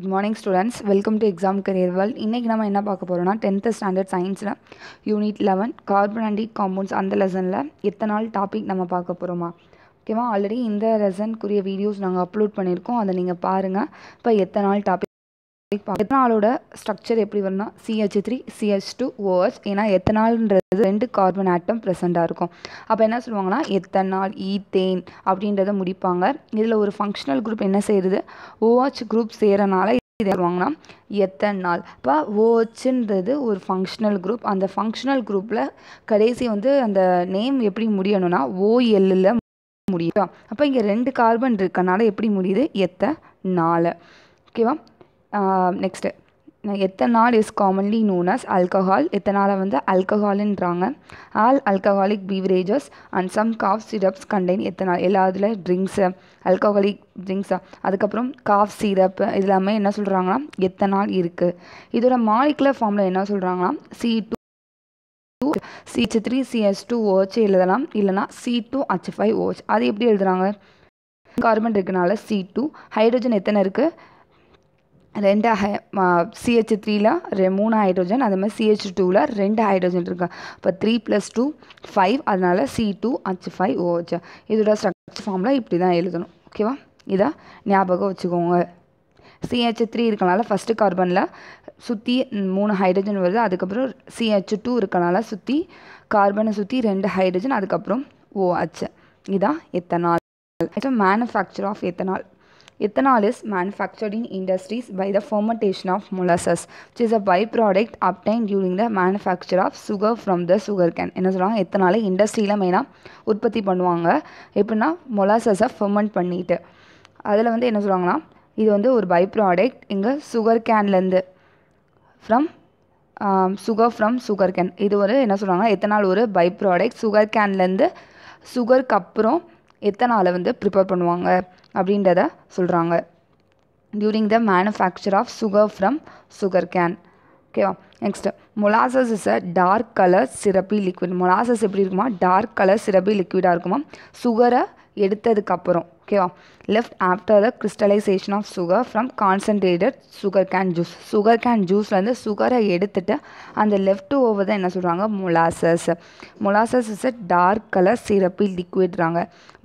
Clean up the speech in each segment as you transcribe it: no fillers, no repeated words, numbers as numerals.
Good morning students, welcome to Exam Career World. இன்னைக்கு நம்ம என்ன பார்க்க போறோம்னா 10th standard science-ல unit 11 carbonated compounds அந்த லெசன்ல ethanol topic நம்ம பார்க்க போறோமா. ஓகேவா, ஆல்ரெடி இந்த லெசன்க்குரிய வீடியோஸ் நாங்க அப்லோட் பண்ணிருக்கோம், அதை நீங்க பாருங்க. இப்போ ethanol topic பார்ப்போம். ethanolோட ஸ்ட்ரக்சர் எப்படி வரும்னா CH3 CH2 OH. ஏனா ethanolன்றது ரெண்டு கார்பன் ஆட்டம் பிரசன்ட்டா இருக்கும். அப்ப என்ன சொல்வாங்கன்னா ethanol ethane அப்படின்றத முடிப்பாங்க. இதுல ஒரு ஃபங்க்ஷனல் குரூப் என்ன செய்யுது, OH குரூப் சேரனால இது வருவாங்கன்னா ethanol. அப்ப OHன்றது ஒரு ஃபங்க்ஷனல் குரூப். அந்த ஃபங்க்ஷனல் குரூப்ல கடைசி வந்து அந்த நேம் எப்படி முடியணும்னா OL ல முடியும். அப்ப இங்க ரெண்டு கார்பன் இருக்கனால எப்படி முடியுது, ethanol. ஓகேவா, next ethanol is commonly known as alcohol. ethanol வந்து alcoholன்றாங்க. all alcoholic beverages and some cough syrups contain ethanol. எல்லாதுல drinks alcoholic drinks அதுக்கு அப்புறம் cough syrup இதெல்லாம் என்ன சொல்றாங்கன்னா ethanol இருக்கு. இதோட molecular formula என்ன சொல்றாங்கன்னா C2CH3CH2OH எழுதலாம், இல்லனா C2H5OH. அது எப்படி எழுதுறாங்க, கார்பன் இருக்கனால C2, ஹைட்ரஜன் எத்தனை இருக்கு, ரெண்டு CH3ல மூணு ஹைட்ரஜன், அதே மாதிரி CH2ல ரெண்டு ஹைட்ரஜன் இருக்கு. அப்போ 3 + 2 5, அதனால C2H5OH. இதோட ஸ்ட்ரக்சர் ஃபார்முலா இப்படி தான் எழுதணும். ஓகேவா, இதை ஞாபகம் வச்சுக்கோங்க. CH3 இருக்கனால ஃபஸ்ட்டு கார்பனில் சுற்றி மூணு ஹைட்ரஜன் வருது, அதுக்கப்புறம் CH2 இருக்கனால சுற்றி கார்பனை சுற்றி ரெண்டு ஹைட்ரஜன், அதுக்கப்புறம் OH. இதான் ethanol. manufacture of ethanol. Ethanol is manufactured in industries by the fermentation of molasses, which is a byproduct obtained during the manufacture of sugar from the sugar cane. என்ன சொல்றாங்க, ethanol இண்டஸ்ட்ரியில மெயினா உற்பத்தி பண்ணுவாங்க. எப்படின்னா மொலாசஸை ferment பண்ணிட்டு அதில் வந்து என்ன சொல்றாங்கன்னா இது வந்து ஒரு பை ப்ராடக்ட் இங்கே சுகர் கேன்லேருந்து ஃப்ரம் சுகர் கேன். இது ஒரு என்ன சொல்றாங்க, ethanol ஒரு பை ப்ராடக்ட். சுகர் கேன்லேருந்து சுகருக்கு அப்புறம் ethanol வந்து ப்ரிப்பேர் பண்ணுவாங்க அப்படின்றத சொல்கிறாங்க. During the manufacture of sugar from sugar cane. ஓகேவா, next molasses is a dark colour syrupy liquid. Molasses எப்படி இருக்குமா, டார்க் கலர் சிரப்பி லிக்விடாக இருக்குமா, சுகரை எடுத்ததுக்கப்புறம். ஓகேவா, left after the crystallisation of sugar from concentrated sugar cane juice. Sugar cane ஜூஸ்லேருந்து சுகரை எடுத்துட்டு அந்த லெஃப்ட் ஓவர் தான் என்ன சொல்கிறாங்க, molasses. Molasses is a dark colour syrupy லிக்விட்றாங்க.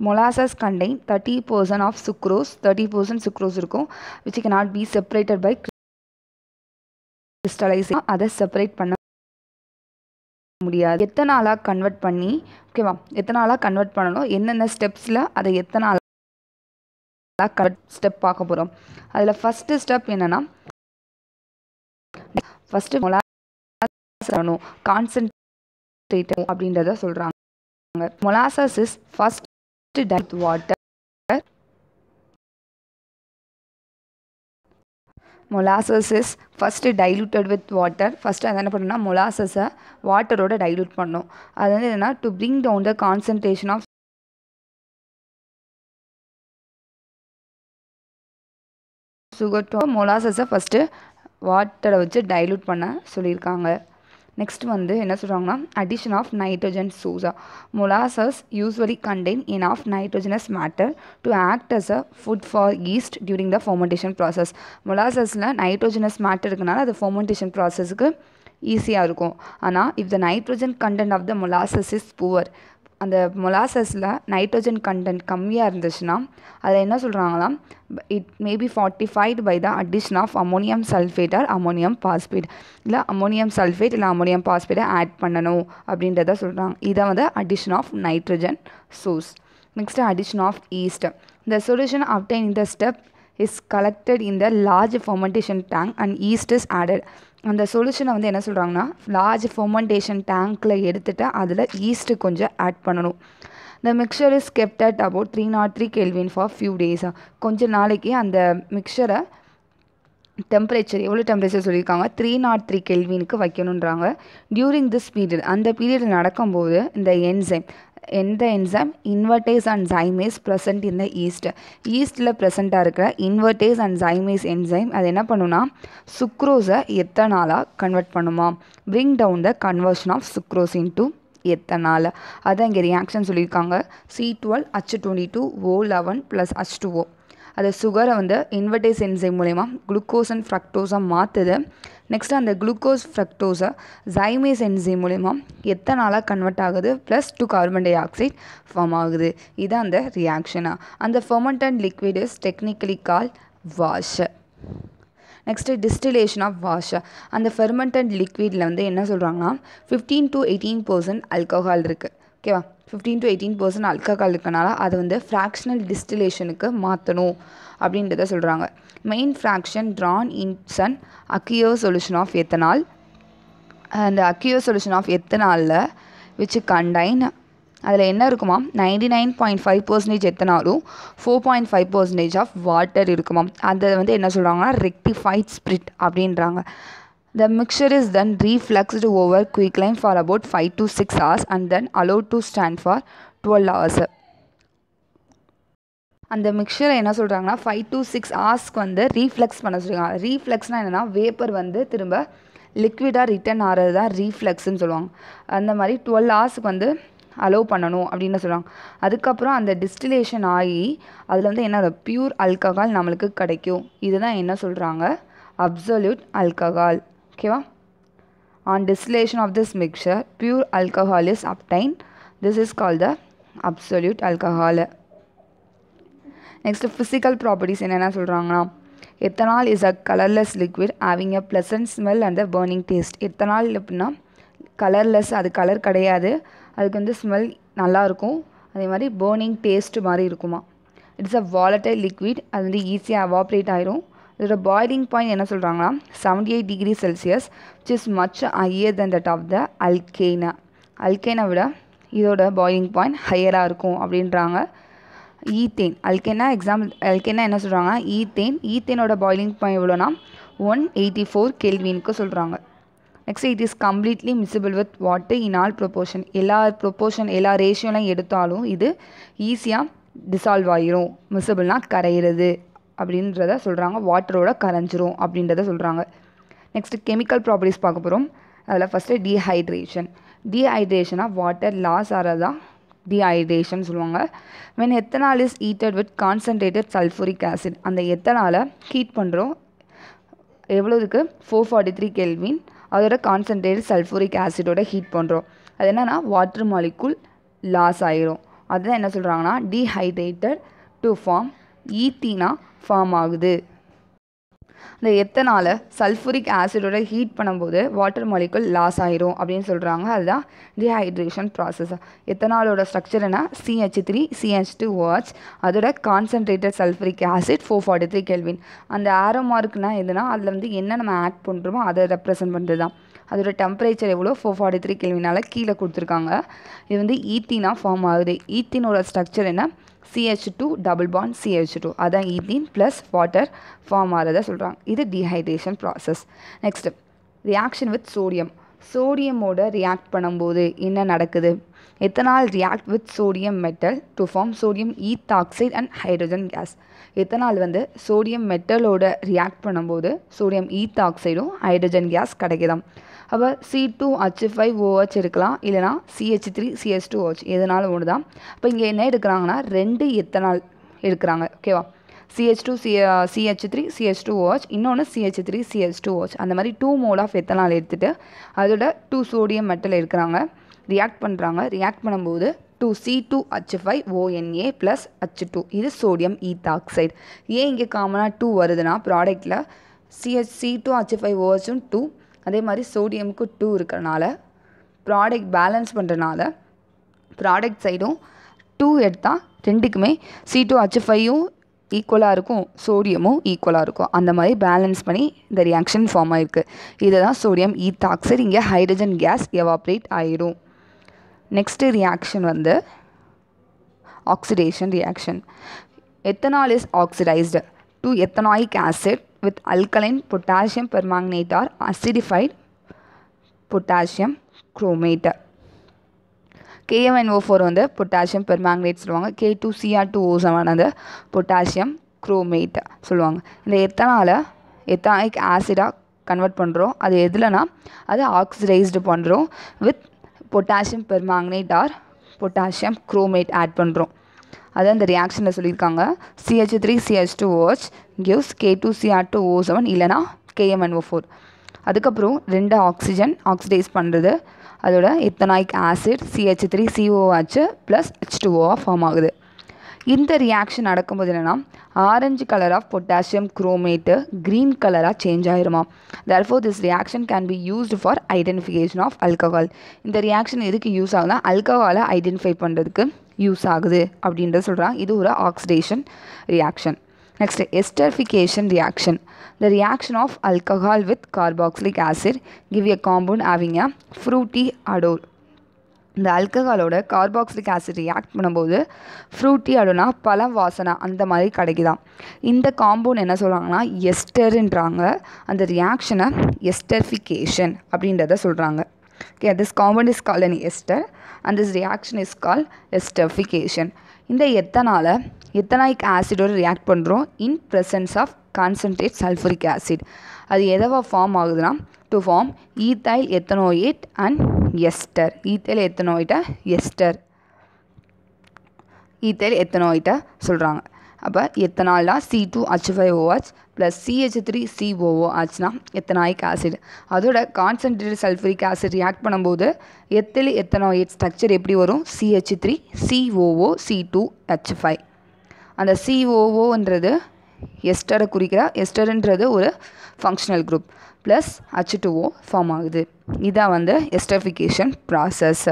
Molasses contain 30% of sucrose. 30% sucrose இருக்கும், which can not be separated by crystallisation. அதை செப்பரேட் பண்ண முடியாது. எத்தனாலாக கன்வெர்ட் பண்ணி, ஓகேவா, எத்தனாலாக கன்வெர்ட் பண்ணணும், என்னென்ன ஸ்டெப்ஸில் அதை எத்தனாலாக கன்வெர்ட் ஸ்டெப் பார்க்க போகிறோம். அதில் ஃபஸ்ட்டு ஸ்டெப் என்னென்னா ஃபஸ்ட்டு மொலாசஸ் கான்சன்ட்ரேட் அப்படின்றத சொல்கிறாங்க. மொலாசஸ் இஸ் ஃபஸ்ட் டைட் water. Molasses is first diluted with water. First அதை என்ன பண்ணணும்னா மொலாசஸை வாட்டரோட டைலூட் பண்ணணும். அது வந்து என்னென்னா to bring down the concentration of sugar to மொலாசஸை ஃபஸ்ட்டு வாட்டரை வச்சு டைலூட் பண்ண சொல்லியிருக்காங்க. நெக்ஸ்ட் வந்து என்ன சொல்கிறாங்கன்னா அடிஷன் ஆஃப் நைட்ரஜன் சோஸா. Molasses usually contain enough nitrogenous matter to act as a food for yeast during the fermentation process. மொலாசஸில் நைட்ரோஜனஸ் மேட்டர் இருக்கனால அது ஃபர்மெண்டேஷன் ப்ராசஸுக்கு ஈஸியாக இருக்கும். ஆனால் if the nitrogen content of the molasses is poor, அந்த மொலாசஸில் நைட்ரஜன் கண்டென்ட் கம்மியாக இருந்துச்சுன்னா அதில் என்ன சொல்கிறாங்களாம், it may be fortified by the addition of ammonium sulphate or ammonium phosphate. இல்லை அமோனியம் சல்ஃபேட் இல்லை அமோனியம் பாஸ்பேட்டை ஆட் பண்ணணும் அப்படின்றத சொல்கிறாங்க. இதை வந்து addition of nitrogen source. Next addition of yeast. இந்த சொல்யூஷன் அப்டைன் இந்த step is collected in the large fermentation tank and yeast is added. அந்த சொல்யூஷனை வந்து என்ன சொல்கிறாங்கன்னா லார்ஜ் ஃபர்மெண்டேஷன் டேங்க்கில் எடுத்துகிட்டு அதில் ஈஸ்ட்டு கொஞ்சம் ஆட் பண்ணணும். இந்த mixture is kept at about 303 Kelvin for few டேஸாக. கொஞ்சம் நாளைக்கு அந்த மிக்சரை டெம்பரேச்சர் எவ்வளோ டெம்பரேச்சர் சொல்லியிருக்காங்க, 303 Kelvinக்கு வைக்கணுன்றாங்க. டியூரிங் திஸ் பீரியட், அந்த பீரியடில் நடக்கும்போது இந்த enzyme invertase and zymase present in the yeast. ஈஸ்டில் ப்ரெசென்ட்டாக இருக்கிற invertase and zymase enzyme அது என்ன பண்ணுன்னா சுக்ரோஸை ethanol-ஆ கன்வெர்ட் பண்ணுமா. bring down the conversion of sucrose into ethanol. அதான் இங்கே ரியாக்ஷன் சொல்லியிருக்காங்க C12H22O11 + H2O. அது சுகரை வந்து இன்வெர்டேஸ் என்சைம் மூலமா குளுக்கோஸ் அண்ட் ஃப்ரக்டோஸா மாத்துது. நெக்ஸ்ட் அந்த குளுக்கோஸ் ஃப்ரக்டோஸா ஜைமேஸ் என்சைம் மூலமா எத்தனாலா கன்வெர்ட் ஆகுது + 2 கார்பன் டை ஆக்சைடு ஃபார்ம் ஆகுது. இது அந்த ரியாக்ஷனா. அந்த fermented liquid is technically called wash. Next distillation of wash. And the fermented liquid la vende enna solranga 15 to 18% alcohol irukku. Okay va, 15 to 18% alcohol irukanaala adu vende fractional distillation ku maathano abindradha solranga. Main fraction drawn in an aqueous solution of ethanol, and the aqueous solution of ethanol which contain adla enna irukuma 99.5% ethanolum 4.5% of water irukuma. adha vende enna solranga rectified spirit abindranga. The mixture is then refluxed over quicklime for about 5 to 6 hours and then allowed to stand for 12 hours. அந்த மிக்சரை என்ன சொல்றாங்கன்னா 5 to 6 hours வந்து reflux பண்ண சொல்றாங்க. ரீஃப்ளக்ஸ்னா என்னன்னா vapour வந்து திரும்ப லிக்விடா return ஆறது தான் ரீஃப்ளக்ஸ்னு சொல்வாங்க. அந்த மாதிரி 12 hours வந்து அலோவ் பண்ணணும் அப்படின்னு சொல்கிறாங்க. அதுக்கப்புறம் அந்த டிஸ்டிலேஷன் ஆகி அதில் வந்து என்ன பியூர் அல்கஹால் நம்மளுக்கு கிடைக்கும். இதுதான் என்ன சொல்கிறாங்க அப்சல்யூட் அல்கஹால். ஓகேவா, on distillation of this mixture pure alcohol is obtained. This is called the absolute alcohol. Next physical properties என்னென்ன சொல்கிறாங்கன்னா ethanol is a colourless liquid having a pleasant smell and a burning taste. Ethanol அப்படின்னா colourless, அது colour கிடையாது, அதுக்கு வந்து smell நல்லாயிருக்கும், அதே மாதிரி பர்னிங் டேஸ்ட்டு மாதிரி இருக்குமா. இட்ஸ் அ வாலட்டைல் லிக்விட், அது வந்து ஈஸியாக எவாப்ரேட் ஆயிரும். இதோட பாய்லிங் பாயிண்ட் என்ன சொல்கிறாங்கன்னா 78 degree Celsius, which is much higher than that of the அல்கேனா. அல்கேனை விட இதோட பாய்லிங் பாயிண்ட் ஹையராக இருக்கும் அப்படின்றாங்க. ஈத்தேன் அல்கேனா எக்ஸாம்பிள், அல்கேனா என்ன சொல்கிறாங்க ஈத்தேன். ஈத்தேனோட பாய்லிங் பாயிண்ட் எவ்வளோனா 184 கெல்வினுக்கு சொல்கிறாங்க. Next, it is completely miscible with water in all proportion. எல்லா ரேஷியோலாம் எடுத்தாலும் இது ஈஸியாக டிசால்வ் ஆகிரும். மிசிபிள்னால் கரையிறது அப்படின்றத சொல்கிறாங்க, வாட்டரோட கரைஞ்சிரும் அப்படின்றத சொல்கிறாங்க. நெக்ஸ்ட்டு கெமிக்கல் ப்ராப்பர்ட்டிஸ் பார்க்க போகிறோம். அதில் ஃபஸ்ட்டு டீஹைட்ரேஷன். டீஹைட்ரேஷனாக வாட்டர் லாஸ் ஆகிறதா டீஹைட்ரேஷன் சொல்லுவாங்க. when ethanol is heated with concentrated sulfuric acid, அந்த எத்தனாலை ஹீட் பண்ணுறோம் எவ்வளோதுக்கு 443 கெல்வின், அதோட கான்சன்ட்ரேட் சல்ஃபூரிக் ஆசிடோட ஹீட் பண்ணுறோம். அது என்னென்னா வாட்டர் மாலிக்கூல் லாஸ் ஆகிரும். அதுதான் என்ன சொல்கிறாங்கன்னா டீஹைட்ரேட்டட் டு ஃபார்ம் ஈத்தீனா ஃபார்ம் ஆகுது. இந்த எத்தனால் சல்ஃபூரிக் ஆசிடோட ஹீட் பண்ணும்போது வாட்டர் மாலிக்கூல் லாஸ் ஆகிரும் அப்படின்னு சொல்கிறாங்க. அதுதான் டீஹைட்ரேஷன் ப்ராசஸ். எத்தனாலோட ஸ்ட்ரக்சர் என்ன CH3 CH2OH, அதோட கான்சன்ட்ரேட்டட் சல்ஃபூரிக் ஆசிட் 443 கெல்வின். அந்த ஆரோ மார்க்குனா எதுனா அதில் வந்து என்ன நம்ம ஆட் பண்ணுறோமோ அதை ரெப்ரசன்ட் பண்ணுறது தான். அதோட டெம்பரேச்சர் எவ்வளோ 443 கெல்வினால் கீழே கொடுத்துருக்காங்க. இது வந்து ஈத்தீனா ஃபார்ம் ஆகுது. ஈத்தீனோட ஸ்ட்ரக்சர் என்ன CH2 double bond CH2, அதான் ஈத்தீன் ப்ளஸ் வாட்டர் ஃபார்ம் ஆகிறத சொல்கிறாங்க. இது dehydration process. Next reaction with sodium. சோடியமோட ரியாக்ட் பண்ணும்போது என்ன நடக்குது? Ethanol react with sodium metal to form sodium ethoxide and hydrogen gas. Ethanol வந்து சோடியம் மெட்டலோட ரியாக்ட் பண்ணும்போது சோடியம் ஈத்தாக்சைடும் ஹைட்ரஜன் கேஸ் கிடைக்குதாம். அப்போ C2H5OH இருக்கலாம், இல்லைனா CH3 CH2OH, எதனாலும் ஒன்று தான். இப்போ இங்கே என்ன எடுக்கிறாங்கன்னா 2 எத்தனால் எடுக்கிறாங்க. ஓகேவா, CH3 CH2OH, இன்னொன்று CH3 CH2OH, அந்த மாதிரி 2 மோல் ஆஃப் எத்தனால் எடுத்துகிட்டு அதோட 2 சோடியம் மெட்டல் எடுக்கிறாங்க. ரியாக்ட் பண்ணுறாங்க. ரியாக்ட் பண்ணும்போது 2C2H5ONa + H2, இது சோடியம் ஈத்தாக்சைடு. ஏன் இங்கே காமனாக 2 வருதுன்னா ப்ராடக்டில் C2H5OHும் 2, அதே மாதிரி சோடியமுக்கு 2 இருக்கிறனால ப்ராடக்ட் பேலன்ஸ் பண்ணுறனால ப்ராடக்ட் சைடும் 2 எடுத்தால் ரெண்டுக்குமே C2H5யும் ஈக்குவலாக இருக்கும், சோடியமும் ஈக்குவலாக இருக்கும். அந்த மாதிரி பேலன்ஸ் பண்ணி இந்த ரியாக்ஷன் ஃபார்ம் ஆகிருக்கு. இதை தான் சோடியம் ஈத்தாக்சைடு. இங்கே ஹைட்ரஜன் கேஸ் எவாப்ரேட் ஆகிடும். நெக்ஸ்ட்டு ரியாக்ஷன் வந்து oxidation reaction. Ethanol is oxidised to ethanoic acid with alkaline potassium permanganate or acidified potassium chromate. KMnO4 வந்து potassium permanganate சொல்லுவாங்க, K2Cr2O7 வந்து potassium chromate சொல்லுவாங்க. இந்த எத்தனால ethanoic acid கன்வெர்ட் பண்ணுறோம். அது எதுலனா அது ஆக்சிடைஸ்டு பண்ணுறோம் with potassium permanganate or potassium chromate add பண்ணுறோம். That is the reaction. CH3CH2OH gives K2CR2O7 illana KMNO4. That's the oxygen oxidized. That is ethanoic acid CH3COH plus H2O form. In the reaction, orange color of potassium chromate, green color change. Therefore, this reaction can be used for identification of alcohol. In the reaction, it is used for alcohol identify. Use this is an oxidation reaction. Next, esterification reaction. The reaction of alcohol with carboxylic acid give a compound having a fruity odor. The alcohol oda carboxylic acid react பண்ணும்போது fruity adona பல வாசனை அந்த மாதிரி கிடைக்குதா. இந்த compound என்ன சொல்றாங்கன்னா எஸ்டர்ன்றாங்க. அந்த ரியாக்ஷனை esterification அப்படின்றத சொல்றாங்க. Okay, this compound is called an ester and this reaction is called esterification. இந்த ethanol ethanoic acid oda react பண்றோம் in presence of concentrated sulfuric acid. அது எதவா form ஆகுதுனா to form ethyl ethanoate and ester. Ethyl ethanoate சொல்றாங்க. அப்ப ethanol C2H5OH plus CH3COOH னா ethanoic acid. அதோட concentrated sulfuric acid react பண்ணும்போது ethyl ethanoate structure எப்படி வரும்? CH3COOC2H5. அந்த COO ன்றது ester குறிக்கிற ester ன்றது ஒரு functional group. Plus H2O form ஆகுது. இதா வந்து esterification process.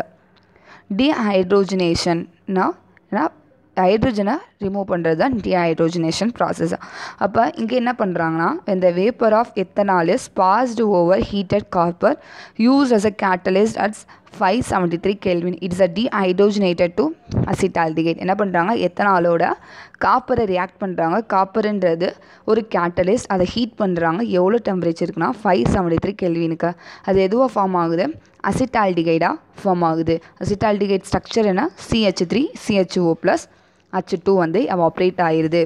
Dehydrogenation ना hydrogen remove பண்றது தான் dehydrogenation process. அப்ப இங்க என்ன பண்றாங்கன்னா when the vapor of ethanol is passed over heated copper used as a catalyst at 573 Kelvin it is a dehydrogenated to acetaldehyde. என்ன பண்றாங்க எத்தனாலோட காப்பரை ரியாக்ட் பண்றாங்க. காப்பர்ன்றது ஒரு கேட்டலிஸ்ட். அதை ஹீட் பண்றாங்க. எவ்வளவு டெம்பரேச்சர் இருக்குனா 573 கெல்வினுக்கு. அது எதுவா ஃபார்ம் ஆகுது? அசிட்டால்டிகைடா ஃபார்ம் ஆகுது. அசிட்டால்டிகைட் ஸ்ட்ரக்சர் என்ன? CH3 CHO+ H2 வந்து எவாப்ரேட் ஆயிருது.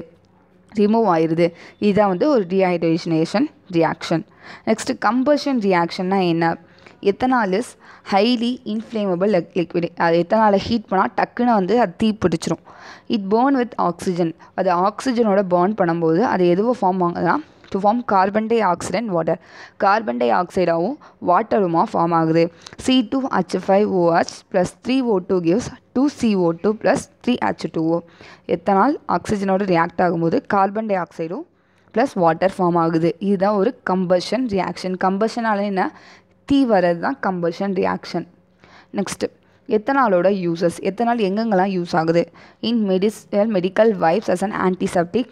ரிமூவ் ஆயிருது. இதான் வந்து ஒரு டீஹைட்ரேஷனேஷன் ரியாக்ஷன். நெக்ஸ்ட் கம்பஷன் ரியாக்ஷன்னா என்ன? ethanol is highly inflammable liquid. ethanol heat பண்ணா டக்குன்னு வந்து அது தீ பிடிச்சிரும். It burn with oxygen. அது ஆக்சிஜனோட burn பண்ணும்போது அது எதுவோ ஃபார்ம் ஆகுதுன்னா to form carbon dioxide and water. Carbon dioxide ஆவும் வாட்டருமா ஃபார்ம் ஆகுது. C2H5OH plus 3O2 gives 2CO2 plus 3H2O. ethanol ஆக்சிஜனோட ரியாக்ட் ஆகும்போது கார்பன் டை ஆக்சைடும் ப்ளஸ் வாட்டர் ஃபார்ம் ஆகுது. இதுதான் ஒரு கம்பஷன் ரியாக்ஷன். கம்பஷனால என்ன? தீ வரது தான் கம்பஷன் ரியாக்ஷன். நெக்ஸ்ட் எத்தனாலோட யூசஸ். எத்தனால் எங்கெங்கெல்லாம் யூஸ் ஆகுது? In medical wipes as an antiseptic.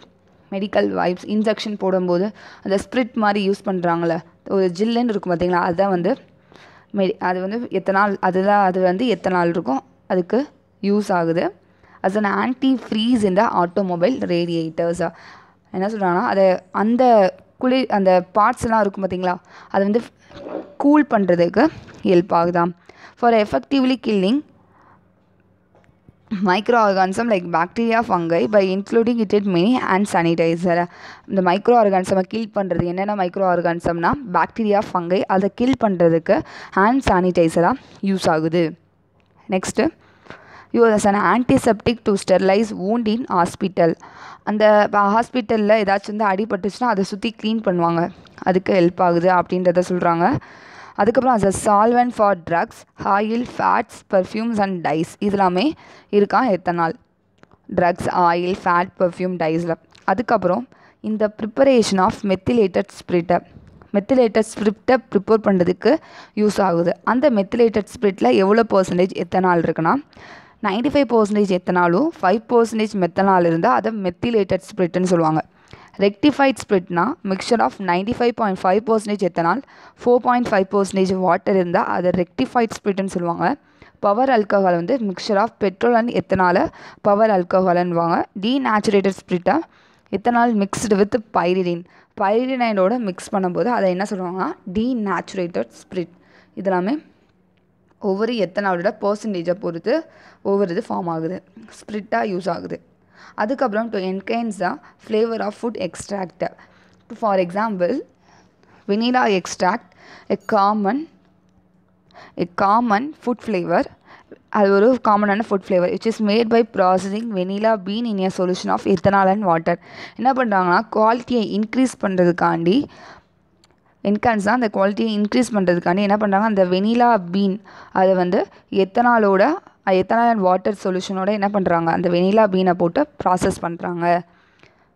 Medical wipes injection போடும்போது அந்த ஸ்பிரிட் மாதிரி யூஸ் பண்ணுறாங்களே ஒரு ஜில்லுன்னு இருக்கும் பார்த்தீங்களா? அதுதான் வந்து அது வந்து எத்தனால். அதுதான் அது வந்து எத்தனால் இருக்கும். அதுக்கு யூஸ் ஆகுது அஸ் அன் ஆன்டி ஃப்ரீஸ் இந்த ஆட்டோமொபைல் ரேடியேட்டர்ஸ். என்ன சொல்கிறாங்கன்னா அதை அந்த குளிர் அந்த பார்ட்ஸ் எல்லாம் இருக்கும் பார்த்தீங்களா? அது வந்து கூல் பண்ணுறதுக்கு ஹெல்ப் ஆகுதாம். For effectively killing microorganism like bacteria fungi by including it it many and sanitiser. இந்த மைக்ரோ ஆர்கானிசமை கில் பண்ணுறது என்னென்ன மைக்ரோ ஆர்கானிசம்னா பாக்டீரியா ஃபங்கை அதை கில் பண்ணுறதுக்கு ஹேண்ட் சானிடைசராக யூஸ் ஆகுது. Next use as an antiseptic to sterilise wound in hospital. அந்த ஹாஸ்பிட்டலில் ஏதாச்சும் வந்து அடிபட்டுச்சுன்னா அதை சுற்றி க்ளீன் பண்ணுவாங்க. அதுக்கு ஹெல்ப் ஆகுது அப்படின்றத சொல்கிறாங்க. அதுக்கப்புறம் as a solvent for drugs oil fats perfumes and dyes. இதெல்லாமே இருக்கா ethanol. Drugs oil fat perfume டைஸில். அதுக்கப்புறம் இந்த ப்ரிப்பரேஷன் ஆஃப் மெத்திலேட்டட் ஸ்பிரிட்டை. மெத்திலேட்டட் ஸ்பிரிட்டை ப்ரிப்பேர் பண்ணுறதுக்கு யூஸ் ஆகுது. அந்த மெத்திலேட்டட் ஸ்பிரிட்டில் எவ்வளோ பர்சன்டேஜ் எத்தனால் இருக்குன்னா 95% எத்தனாலும் 5% மெத்தனால் இருந்தால் அதை மெத்திலேட்டட் ஸ்பிரிட்னு சொல்லுவாங்க. ரெக்டிஃபைட் ஸ்பிரிட்னா மிக்சர் ஆஃப் 95.5% எத்தனால் 4.5% வாட்டர் இருந்தால் அதை ரெக்டிஃபைட் ஸ்பிரிட்னு சொல்லுவாங்க. பவர் அல்கஹால் வந்து மிக்சர் ஆஃப் பெட்ரோல் அண்ட் எத்தனால பவர் அல்கஹால்னுவாங்க. டீநேச்சுரேட்டட் ஸ்பிரிட்டா எத்தனால் மிக்ஸ்டு வித் பைரிடின். பைரிடினோட மிக்ஸ் பண்ணும்போது அதை என்ன சொல்லுவாங்கன்னா டீநேச்சுரேட்டட் ஸ்பிரிட். இதெல்லாமே ஒவ்வொரு எத்தனாலோட பர்சன்டேஜை பொறுத்து ஒவ்வொரு இது ஃபார்ம் ஆகுது. ஸ்பிரிட்டாக யூஸ் ஆகுது. அதுக்கப்புறம் to enhance the flavour of food extract. For example vanilla extract a common food flavour alveolar common food flavour which is made by processing vanilla bean in a solution of ethanol and water. என்ன பண்றாங்கன்னா குவாலிட்டியை increase பண்றதுக்காண்டி enhance தான் அந்த குவாலிட்டியை increase பண்றதுக்காண்டி என்ன பண்றாங்க அந்த vanilla bean அதை வந்து எத்தனாலோட எத்தனால் அண்ட் வாட்டர் சொல்யூஷனோட என்ன பண்றாங்க அந்த வெனிலா பீனை போட்டு ப்ராசஸ் பண்றாங்க.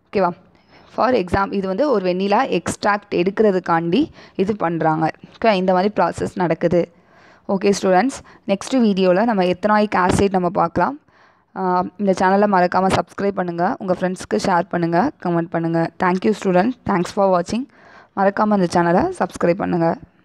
ஓகேவா? ஃபார் எக்ஸாம் இது வந்து ஒரு வெனிலா எக்ஸ்ட்ராக்ட் எடுக்கிறதுக்காண்டி இது பண்ணுறாங்க. ஓகே, இந்த மாதிரி ப்ராசஸ் நடக்குது. ஓகே ஸ்டூடெண்ட்ஸ், நெக்ஸ்ட்டு வீடியோவில் நம்ம எத்தனாயிக் ஆசிட் நம்ம பார்க்கலாம். இந்த சேனலை மறக்காமல் சப்ஸ்கிரைப் பண்ணுங்கள், உங்கள் ஃப்ரெண்ட்ஸ்க்கு ஷேர் பண்ணுங்கள், கமெண்ட் பண்ணுங்கள். தேங்க்யூ ஸ்டூடெண்ட்ஸ், தேங்க்ஸ் ஃபார் வாட்சிங். மறக்காமல் இந்த சேனலை சப்ஸ்கிரைப் பண்ணுங்கள்.